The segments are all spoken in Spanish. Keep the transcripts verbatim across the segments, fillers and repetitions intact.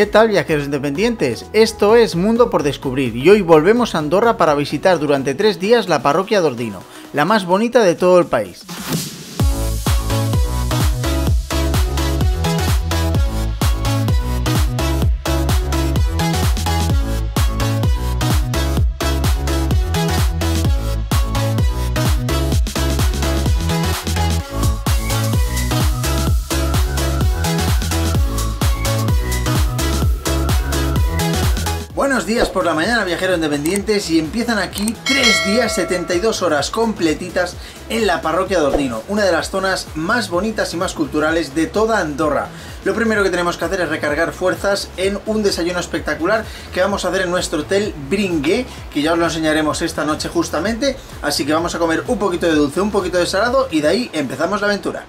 ¿Qué tal, viajeros independientes? Esto es Mundo por Descubrir y hoy volvemos a Andorra para visitar durante tres días la parroquia de Ordino, la más bonita de todo el país. Buenos días por la mañana, viajeros independientes, y empiezan aquí tres días, setenta y dos horas completitas en la parroquia de Ordino, una de las zonas más bonitas y más culturales de toda Andorra. Lo primero que tenemos que hacer es recargar fuerzas en un desayuno espectacular que vamos a hacer en nuestro hotel Bringué, que ya os lo enseñaremos esta noche justamente, así que vamos a comer un poquito de dulce, un poquito de salado y de ahí empezamos la aventura.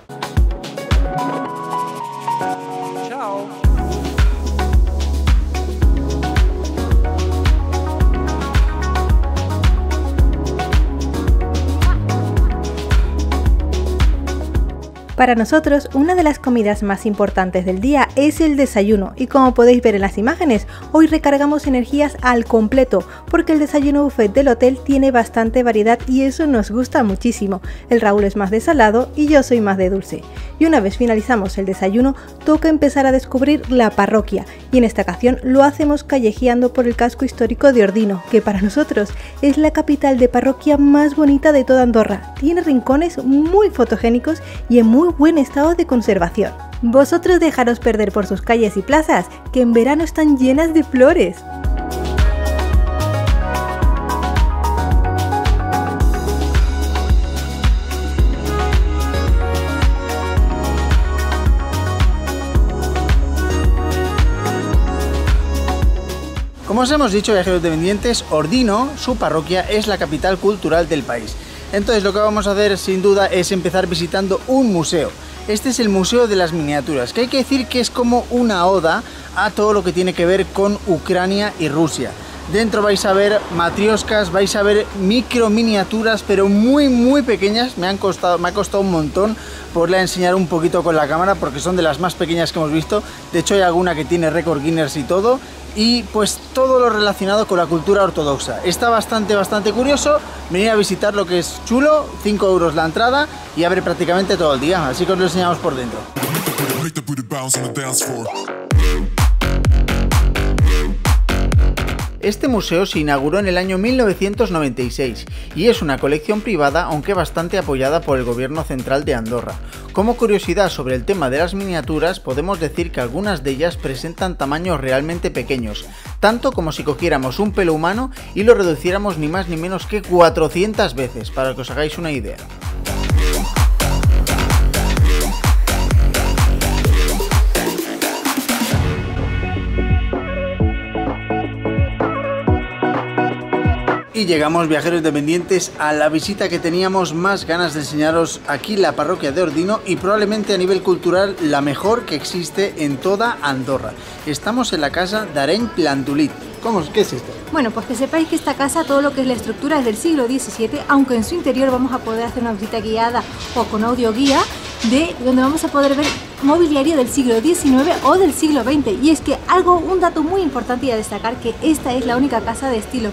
Para nosotros, una de las comidas más importantes del día es el desayuno y, como podéis ver en las imágenes, hoy recargamos energías al completo porque el desayuno buffet del hotel tiene bastante variedad y eso nos gusta muchísimo. El Raúl es más de salado y yo soy más de dulce. Y una vez finalizamos el desayuno, toca empezar a descubrir la parroquia y en esta ocasión lo hacemos callejeando por el casco histórico de Ordino, que para nosotros es la capital de parroquia más bonita de toda Andorra. Tiene rincones muy fotogénicos y en muy buen estado de conservación. Vosotros dejaros perder por sus calles y plazas, que en verano están llenas de flores. Como os hemos dicho, viajeros independientes, Ordino, su parroquia, es la capital cultural del país. Entonces lo que vamos a hacer sin duda es empezar visitando un museo. Este es el Museo de las Miniaturas, que hay que decir que es como una oda a todo lo que tiene que ver con Ucrania y Rusia. Dentro vais a ver matrioscas, vais a ver micro miniaturas, pero muy muy pequeñas. Me han costado, me ha costado un montón poderla enseñar un poquito con la cámara porque son de las más pequeñas que hemos visto. De hecho hay alguna que tiene récord Guinness y todo. Y pues todo lo relacionado con la cultura ortodoxa. Está bastante, bastante curioso. Venid a visitar lo que es chulo, cinco euros la entrada y abre prácticamente todo el día, así que os lo enseñamos por dentro. Este museo se inauguró en el año mil novecientos noventa y seis y es una colección privada, aunque bastante apoyada por el gobierno central de Andorra. Como curiosidad sobre el tema de las miniaturas, podemos decir que algunas de ellas presentan tamaños realmente pequeños, tanto como si cogiéramos un pelo humano y lo reduciéramos ni más ni menos que cuatrocientas veces, para que os hagáis una idea. Y llegamos, viajeros independientes, a la visita que teníamos más ganas de enseñaros aquí, la parroquia de Ordino, y probablemente a nivel cultural la mejor que existe en toda Andorra. Estamos en la casa de Areny-Plandolit. ¿Cómo, qué es esto? Bueno, pues que sepáis que esta casa, todo lo que es la estructura, es del siglo diecisiete, aunque en su interior vamos a poder hacer una visita guiada o con audioguía, de donde vamos a poder ver mobiliario del siglo diecinueve o del siglo veinte. Y es que algo, un dato muy importante y a destacar, que esta es la única casa de estilo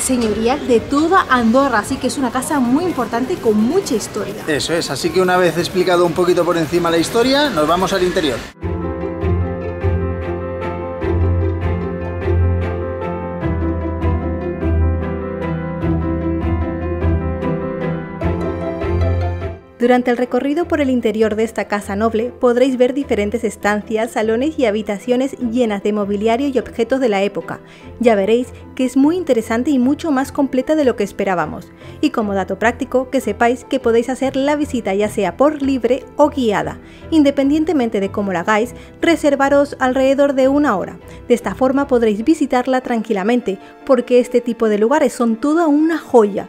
señorial de toda Andorra, así que es una casa muy importante con mucha historia. Eso es, así que una vez explicado un poquito por encima la historia, nos vamos al interior. Durante el recorrido por el interior de esta casa noble podréis ver diferentes estancias, salones y habitaciones llenas de mobiliario y objetos de la época. Ya veréis que es muy interesante y mucho más completa de lo que esperábamos. Y como dato práctico, que sepáis que podéis hacer la visita ya sea por libre o guiada. Independientemente de cómo la hagáis, reservaros alrededor de una hora. De esta forma podréis visitarla tranquilamente, porque este tipo de lugares son toda una joya.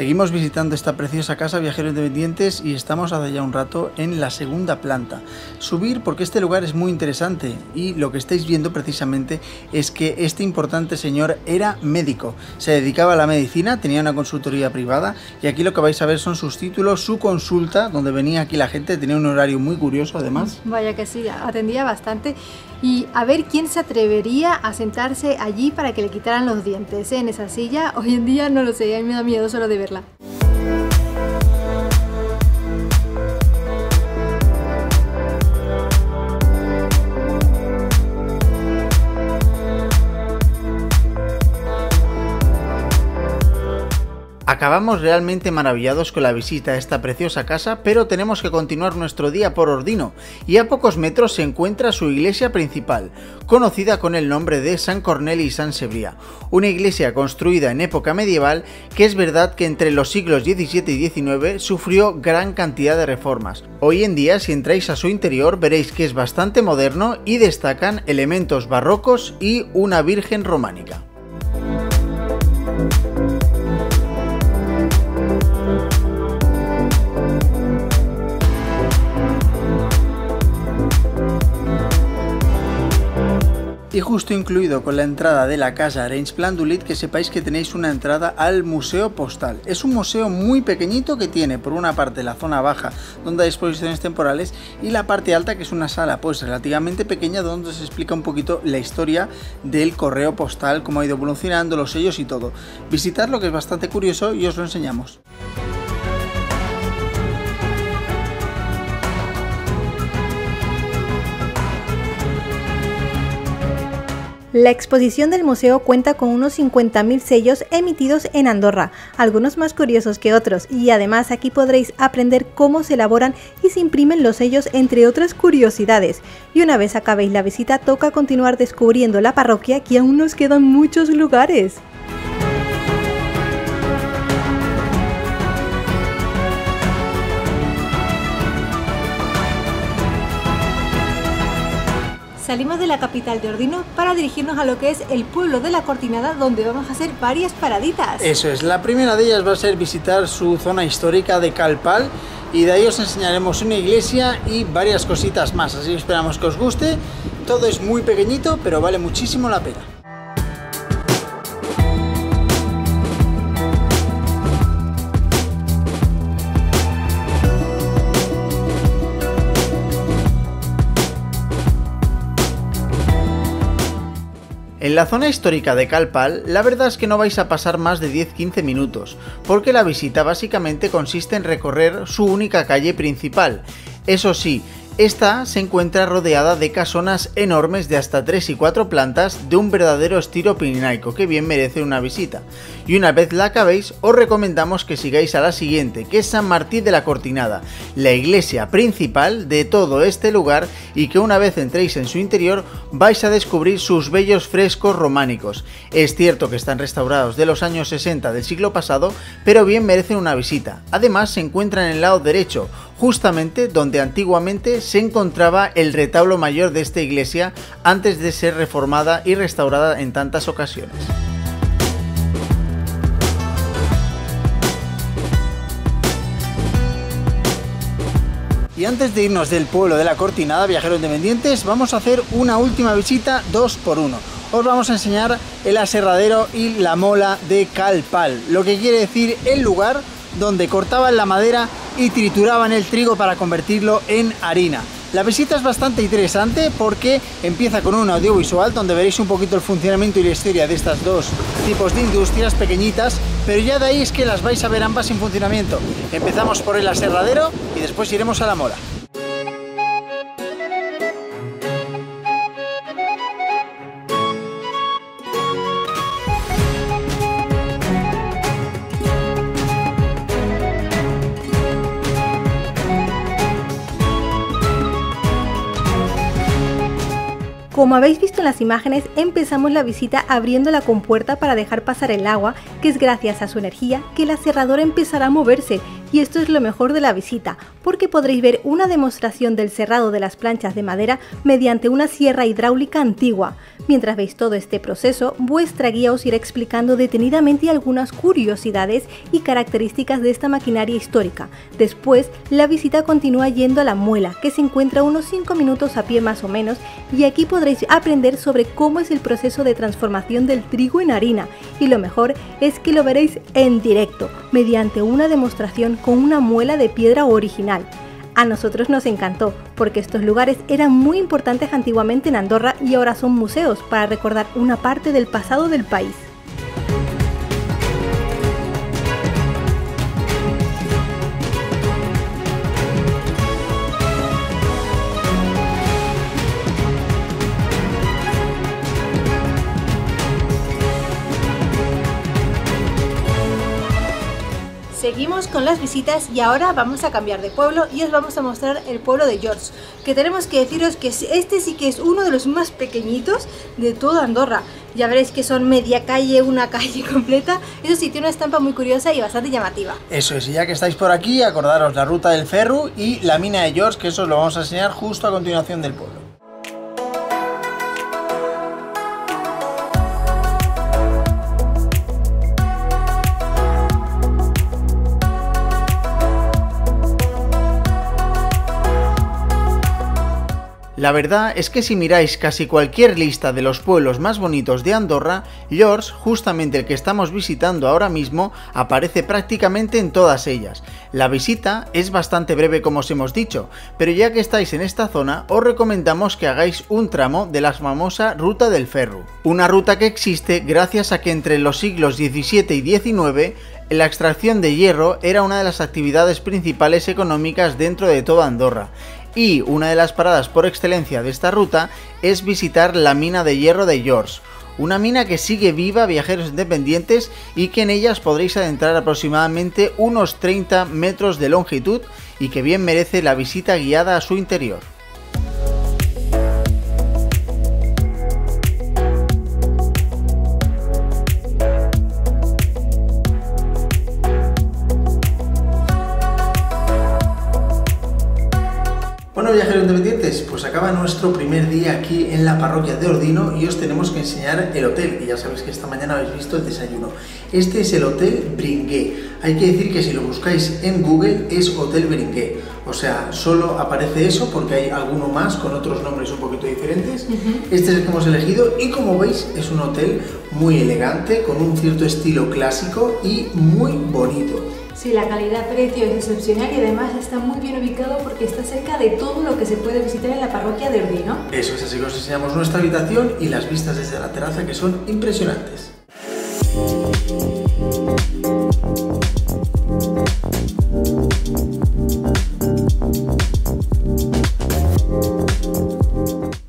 Seguimos visitando esta preciosa casa, viajeros independientes, y estamos hace ya un rato en la segunda planta. Subir porque este lugar es muy interesante y lo que estáis viendo precisamente es que este importante señor era médico. Se dedicaba a la medicina, tenía una consultoría privada y aquí lo que vais a ver son sus títulos, su consulta, donde venía aquí la gente, tenía un horario muy curioso además. Vaya que sí, atendía bastante. Y a ver quién se atrevería a sentarse allí para que le quitaran los dientes, ¿eh? En esa silla. Hoy en día no lo sé, a mí me da miedo solo de verla. Acabamos realmente maravillados con la visita a esta preciosa casa, pero tenemos que continuar nuestro día por Ordino, y a pocos metros se encuentra su iglesia principal, conocida con el nombre de San Corneli y San Sebría, una iglesia construida en época medieval que es verdad que entre los siglos diecisiete y diecinueve sufrió gran cantidad de reformas. Hoy en día, si entráis a su interior, veréis que es bastante moderno y destacan elementos barrocos y una virgen románica. Y justo incluido con la entrada de la casa Areny-Plandolit, que sepáis que tenéis una entrada al Museo Postal. Es un museo muy pequeñito que tiene por una parte la zona baja donde hay exposiciones temporales y la parte alta, que es una sala pues relativamente pequeña donde se explica un poquito la historia del correo postal, cómo ha ido evolucionando, los sellos y todo. Visitadlo, que es bastante curioso y os lo enseñamos. La exposición del museo cuenta con unos cincuenta mil sellos emitidos en Andorra, algunos más curiosos que otros, y además aquí podréis aprender cómo se elaboran y se imprimen los sellos, entre otras curiosidades. Y una vez acabéis la visita, toca continuar descubriendo la parroquia, que aún nos quedan muchos lugares. Salimos de la capital de Ordino para dirigirnos a lo que es el pueblo de La Cortinada, donde vamos a hacer varias paraditas. Eso es, la primera de ellas va a ser visitar su zona histórica de Cal Pal, y de ahí os enseñaremos una iglesia y varias cositas más, así que esperamos que os guste. Todo es muy pequeñito, pero vale muchísimo la pena. En la zona histórica de Cal Pal, la verdad es que no vais a pasar más de diez a quince minutos, porque la visita básicamente consiste en recorrer su única calle principal. Eso sí, esta se encuentra rodeada de casonas enormes de hasta tres y cuatro plantas, de un verdadero estilo pirinaico que bien merece una visita. Y una vez la acabéis, os recomendamos que sigáis a la siguiente, que es San Martín de la Cortinada, la iglesia principal de todo este lugar, y que una vez entréis en su interior vais a descubrir sus bellos frescos románicos. Es cierto que están restaurados de los años sesenta del siglo pasado, pero bien merecen una visita. Además, se encuentran en el lado derecho, justamente donde antiguamente se encontraba el retablo mayor de esta iglesia antes de ser reformada y restaurada en tantas ocasiones. Y antes de irnos del pueblo de La Cortinada, viajeros independientes, vamos a hacer una última visita dos por uno. Os vamos a enseñar el aserradero y la mola de Cal Pal, lo que quiere decir el lugar donde cortaban la madera y trituraban el trigo para convertirlo en harina. La visita es bastante interesante porque empieza con un audiovisual donde veréis un poquito el funcionamiento y la historia de estas dos tipos de industrias pequeñitas, pero ya de ahí es que las vais a ver ambas en funcionamiento. Empezamos por el aserradero y después iremos a la mola. Como habéis visto en las imágenes, empezamos la visita abriendo la compuerta para dejar pasar el agua, que es gracias a su energía que la aserradora empezará a moverse, Y esto es lo mejor de la visita, porque podréis ver una demostración del cerrado de las planchas de madera mediante una sierra hidráulica antigua. Mientras veis todo este proceso, vuestra guía os irá explicando detenidamente algunas curiosidades y características de esta maquinaria histórica. Después, la visita continúa yendo a la muela, que se encuentra unos cinco minutos a pie más o menos, y aquí podréis aprender sobre cómo es el proceso de transformación del trigo en harina, y lo mejor es que lo veréis en directo, mediante una demostración con una muela de piedra original. A nosotros nos encantó, porque estos lugares eran muy importantes antiguamente en Andorra y ahora son museos para recordar una parte del pasado del país. Seguimos con las visitas y ahora vamos a cambiar de pueblo y os vamos a mostrar el pueblo de Llorts, que tenemos que deciros que este sí que es uno de los más pequeñitos de toda Andorra. Ya veréis que son media calle, una calle completa. Eso sí, tiene una estampa muy curiosa y bastante llamativa. Eso es, y ya que estáis por aquí, acordaros la Ruta del Ferro y la Mina de Llorts, que eso os lo vamos a enseñar justo a continuación del pueblo. La verdad es que si miráis casi cualquier lista de los pueblos más bonitos de Andorra, Llorts, justamente el que estamos visitando ahora mismo, aparece prácticamente en todas ellas. La visita es bastante breve, como os hemos dicho, pero ya que estáis en esta zona, os recomendamos que hagáis un tramo de la famosa Ruta del Ferro. Una ruta que existe gracias a que entre los siglos diecisiete y diecinueve, la extracción de hierro era una de las actividades principales económicas dentro de toda Andorra. Y una de las paradas por excelencia de esta ruta es visitar la Mina de Hierro de Llorts, una mina que sigue viva a viajeros independientes y que en ellas podréis adentrar aproximadamente unos treinta metros de longitud y que bien merece la visita guiada a su interior. Bueno, viajeros independientes, pues acaba nuestro primer día aquí en la parroquia de Ordino y os tenemos que enseñar el hotel, que ya sabéis que esta mañana habéis visto el desayuno. Este es el Hotel Bringué. Hay que decir que si lo buscáis en Google es Hotel Bringué. O sea, solo aparece eso porque hay alguno más con otros nombres un poquito diferentes. Uh-huh. Este es el que hemos elegido y como veis es un hotel muy elegante, con un cierto estilo clásico y muy bonito. Sí, la calidad-precio es excepcional y además está muy bien ubicado porque está cerca de todo lo que se puede visitar en la parroquia de Ordino. Eso es, así que os enseñamos nuestra habitación y las vistas desde la terraza que son impresionantes.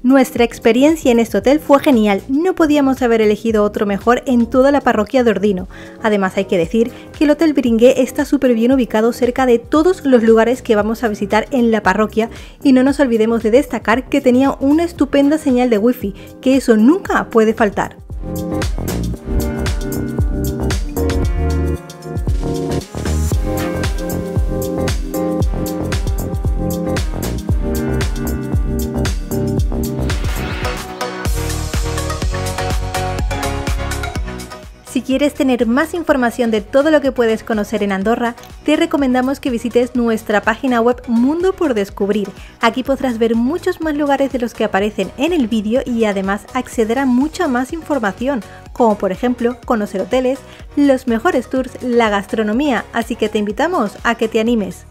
Nuestra experiencia en este hotel fue genial, no podíamos haber elegido otro mejor en toda la parroquia de Ordino. Además hay que decir que el Hotel Bringué está súper bien ubicado cerca de todos los lugares que vamos a visitar en la parroquia y no nos olvidemos de destacar que tenía una estupenda señal de wifi, que eso nunca puede faltar. Si quieres tener más información de todo lo que puedes conocer en Andorra, te recomendamos que visites nuestra página web Mundo por Descubrir. Aquí podrás ver muchos más lugares de los que aparecen en el vídeo y además acceder a mucha más información, como por ejemplo conocer hoteles, los mejores tours, la gastronomía, así que te invitamos a que te animes.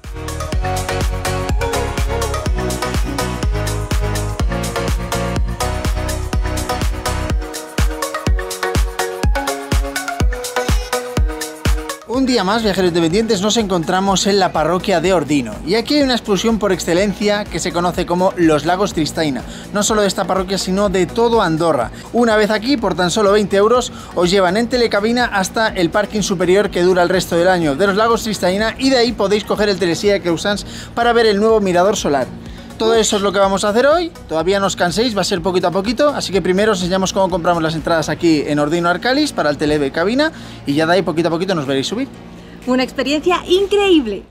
Un día más, viajeros independientes, nos encontramos en la parroquia de Ordino y aquí hay una excursión por excelencia que se conoce como los Lagos Tristaina, no solo de esta parroquia sino de todo Andorra. Una vez aquí, por tan solo veinte euros, os llevan en telecabina hasta el parking superior que dura el resto del año de los Lagos Tristaina y de ahí podéis coger el telesilla de Creusans para ver el nuevo Mirador Solar. Todo eso es lo que vamos a hacer hoy, todavía no os canséis, va a ser poquito a poquito, así que primero os enseñamos cómo compramos las entradas aquí en Ordino Arcalis para el tele de cabina y ya de ahí poquito a poquito nos veréis subir. Una experiencia increíble.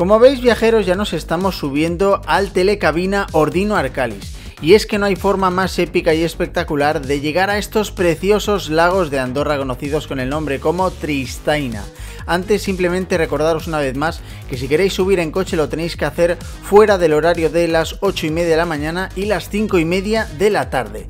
Como veis, viajeros, ya nos estamos subiendo al telecabina Ordino Arcalis. Y es que no hay forma más épica y espectacular de llegar a estos preciosos lagos de Andorra conocidos con el nombre como Tristaina. Antes, simplemente recordaros una vez más que si queréis subir en coche lo tenéis que hacer fuera del horario de las ocho y media de la mañana y las cinco y media de la tarde.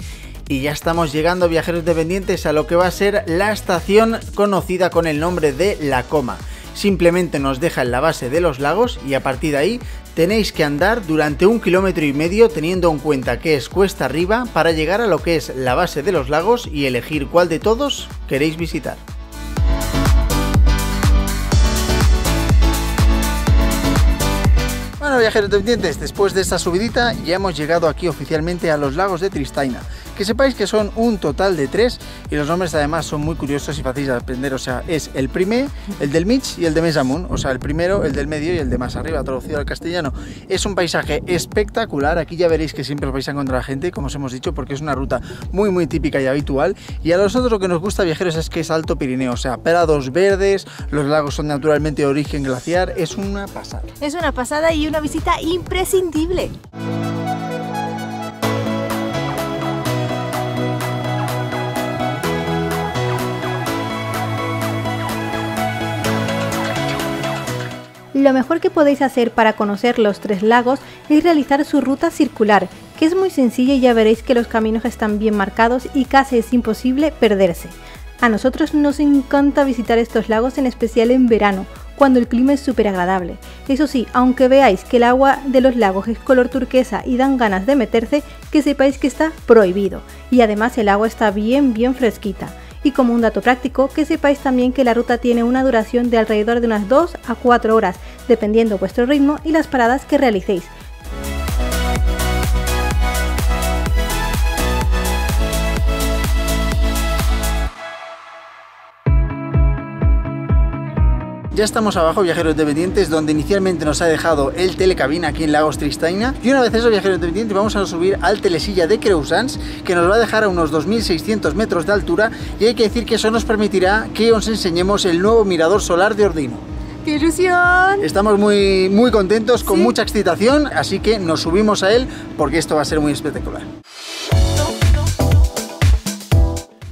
Y ya estamos llegando, viajeros dependientes, a lo que va a ser la estación conocida con el nombre de La Coma. Simplemente nos deja en la base de los lagos y a partir de ahí tenéis que andar durante un kilómetro y medio, teniendo en cuenta que es cuesta arriba, para llegar a lo que es la base de los lagos y elegir cuál de todos queréis visitar. Bueno, viajeros dependientes, después de esta subidita ya hemos llegado aquí oficialmente a los lagos de Tristaina. Que sepáis que son un total de tres y los nombres además son muy curiosos y fáciles de aprender. O sea, es el primer, el del mig y el de mesamunt. O sea, el primero, el del medio y el de más arriba, traducido al castellano. Es un paisaje espectacular. Aquí ya veréis que siempre os vais a encontrar gente, como os hemos dicho, porque es una ruta muy muy típica y habitual. Y a nosotros lo que nos gusta, viajeros, es que es Alto Pirineo. O sea, prados verdes, los lagos son naturalmente de origen glaciar. Es una pasada. Es una pasada y una visita imprescindible. Lo mejor que podéis hacer para conocer los tres lagos es realizar su ruta circular, que es muy sencilla y ya veréis que los caminos están bien marcados y casi es imposible perderse. A nosotros nos encanta visitar estos lagos, en especial en verano, cuando el clima es súper agradable. Eso sí, aunque veáis que el agua de los lagos es color turquesa y dan ganas de meterse, que sepáis que está prohibido. Y además el agua está bien bien fresquita. Y como un dato práctico, que sepáis también que la ruta tiene una duración de alrededor de unas dos a cuatro horas, dependiendo vuestro ritmo y las paradas que realicéis. Ya estamos abajo, viajeros dependientes, donde inicialmente nos ha dejado el telecabina aquí en Lagos Tristaina. Y una vez eso, viajeros dependientes, vamos a subir al telesilla de Creusans, que nos va a dejar a unos dos mil seiscientos metros de altura, y hay que decir que eso nos permitirá que os enseñemos el nuevo mirador solar de Ordino. ¡Qué ilusión! Estamos muy, muy contentos, con sí. mucha excitación, así que nos subimos a él porque esto va a ser muy espectacular.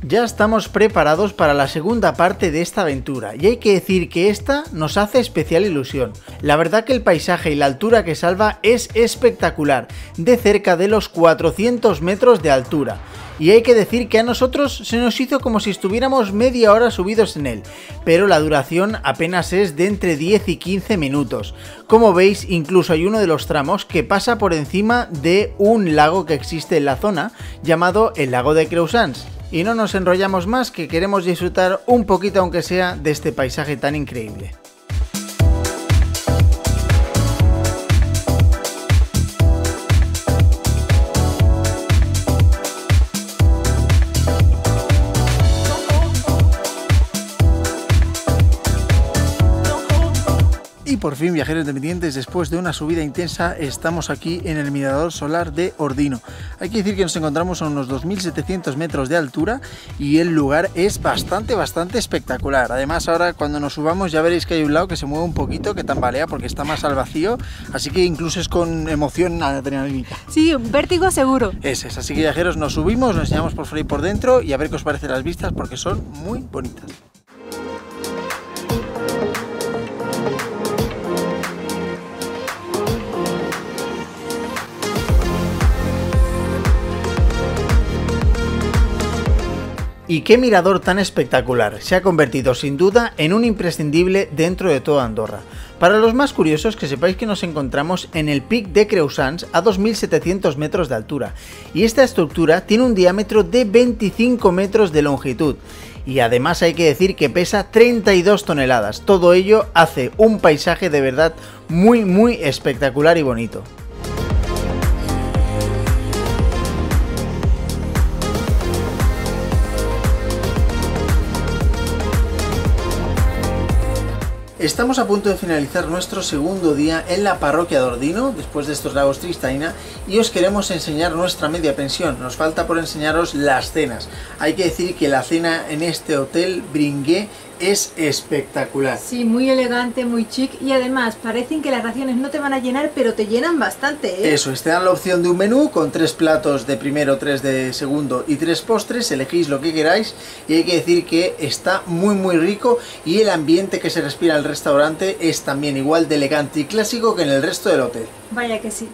Ya estamos preparados para la segunda parte de esta aventura y hay que decir que esta nos hace especial ilusión. La verdad que el paisaje y la altura que salva es espectacular, de cerca de los cuatrocientos metros de altura. Y hay que decir que a nosotros se nos hizo como si estuviéramos media hora subidos en él, pero la duración apenas es de entre diez y quince minutos. Como veis, incluso hay uno de los tramos que pasa por encima de un lago que existe en la zona, llamado el lago de Creusans. Y no nos enrollamos más, que queremos disfrutar un poquito aunque sea de este paisaje tan increíble. Por fin, viajeros independientes, después de una subida intensa, estamos aquí en el mirador solar de Ordino. Hay que decir que nos encontramos a unos dos mil setecientos metros de altura y el lugar es bastante, bastante espectacular. Además, ahora cuando nos subamos ya veréis que hay un lado que se mueve un poquito, que tambalea porque está más al vacío, así que incluso es con emoción adrenalínica. Sí, un vértigo seguro. Ese es, así que viajeros, nos subimos, nos enseñamos por fuera y por dentro y a ver qué os parecen las vistas porque son muy bonitas. Y qué mirador tan espectacular, se ha convertido sin duda en un imprescindible dentro de toda Andorra. Para los más curiosos, que sepáis que nos encontramos en el Pic de Creusans a dos mil setecientos metros de altura, y esta estructura tiene un diámetro de veinticinco metros de longitud. Y además hay que decir que pesa treinta y dos toneladas, todo ello hace un paisaje de verdad muy muy espectacular y bonito. Estamos a punto de finalizar nuestro segundo día en la parroquia de Ordino, después de estos lagos Tristaina, y os queremos enseñar nuestra media pensión. Nos falta por enseñaros las cenas. Hay que decir que la cena en este hotel Bringué es espectacular. Sí, muy elegante, muy chic, y además parecen que las raciones no te van a llenar, pero te llenan bastante, ¿eh? Eso, te dan la opción de un menú con tres platos de primero, tres de segundo y tres postres, elegís lo que queráis, y hay que decir que está muy muy rico, y el ambiente que se respira en el restaurante es también igual de elegante y clásico que en el resto del hotel. Vaya que sí.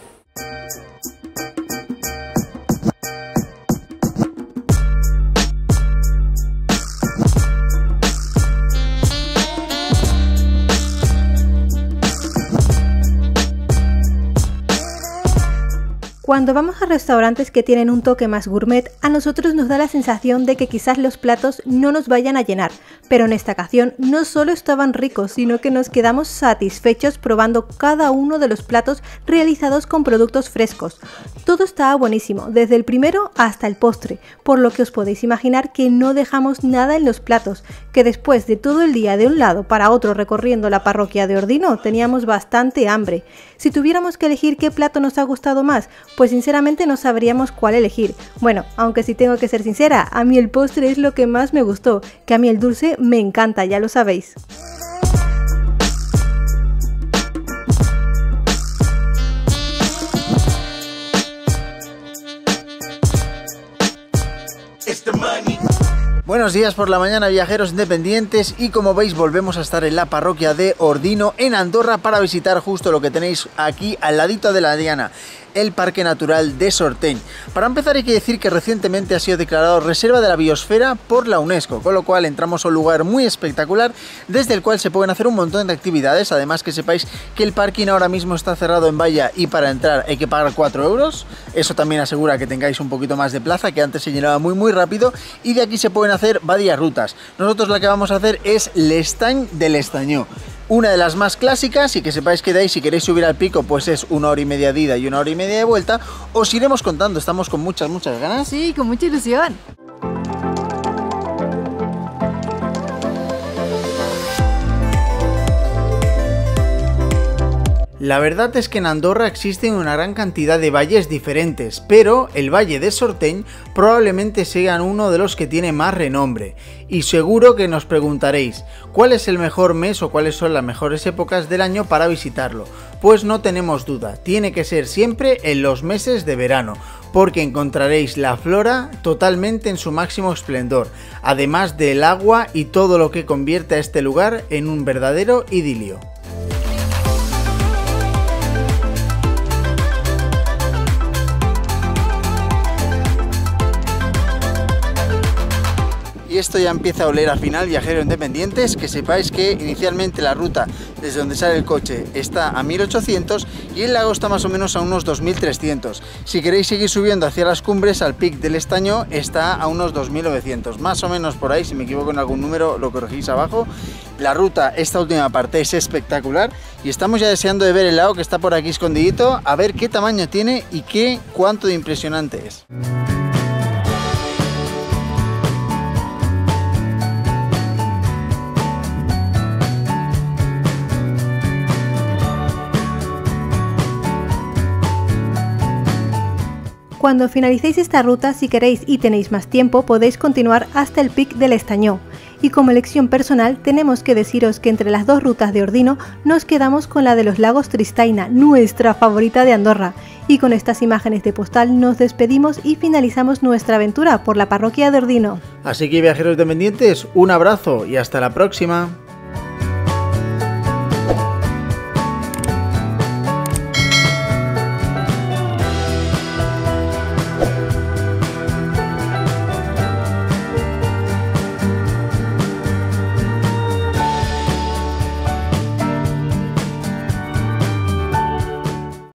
Cuando vamos a restaurantes que tienen un toque más gourmet, a nosotros nos da la sensación de que quizás los platos no nos vayan a llenar, pero en esta ocasión no solo estaban ricos, sino que nos quedamos satisfechos probando cada uno de los platos realizados con productos frescos. Todo estaba buenísimo, desde el primero hasta el postre, por lo que os podéis imaginar que no dejamos nada en los platos, que después de todo el día de un lado para otro recorriendo la parroquia de Ordino, teníamos bastante hambre. Si tuviéramos que elegir qué plato nos ha gustado más, pues sinceramente no sabríamos cuál elegir. Bueno, aunque si tengo que ser sincera, a mí el postre es lo que más me gustó, que a mí el dulce me encanta, ya lo sabéis. Buenos días por la mañana, viajeros independientes, y como veis volvemos a estar en la parroquia de Ordino en Andorra para visitar justo lo que tenéis aquí al ladito de la diana, el Parque Natural de Sorteny. Para empezar hay que decir que recientemente ha sido declarado Reserva de la Biosfera por la UNESCO, con lo cual entramos a un lugar muy espectacular desde el cual se pueden hacer un montón de actividades. Además, que sepáis que el parking ahora mismo está cerrado en valla y para entrar hay que pagar cuatro euros, eso también asegura que tengáis un poquito más de plaza, que antes se llenaba muy muy rápido, y de aquí se pueden hacer varias rutas. Nosotros la que vamos a hacer es l'Estany de l'Estanyó, una de las más clásicas, y que sepáis que de ahí, si queréis subir al pico, pues es una hora y media de ida y una hora y media de vuelta. Os iremos contando, estamos con muchas muchas ganas. Sí, con mucha ilusión. La verdad es que en Andorra existen una gran cantidad de valles diferentes, pero el Valle de Sorteny probablemente sea uno de los que tiene más renombre. Y seguro que nos preguntaréis, ¿cuál es el mejor mes o cuáles son las mejores épocas del año para visitarlo? Pues no tenemos duda, tiene que ser siempre en los meses de verano, porque encontraréis la flora totalmente en su máximo esplendor, además del agua y todo lo que convierte a este lugar en un verdadero idilio. Y esto ya empieza a oler a final, viajeros independientes, que sepáis que inicialmente la ruta desde donde sale el coche está a mil ochocientos y el lago está más o menos a unos dos mil trescientos. Si queréis seguir subiendo hacia las cumbres, al Pic del Estañó está a unos dos mil novecientos, más o menos por ahí. Si me equivoco en algún número lo corregís abajo. La ruta, esta última parte, es espectacular y estamos ya deseando de ver el lago que está por aquí escondidito, a ver qué tamaño tiene y qué cuánto de impresionante es. Cuando finalicéis esta ruta, si queréis y tenéis más tiempo, podéis continuar hasta el Pic del Estañó. Y como elección personal, tenemos que deciros que entre las dos rutas de Ordino nos quedamos con la de los Lagos Tristaina, nuestra favorita de Andorra. Y con estas imágenes de postal nos despedimos y finalizamos nuestra aventura por la parroquia de Ordino. Así que, viajeros independientes, un abrazo y hasta la próxima.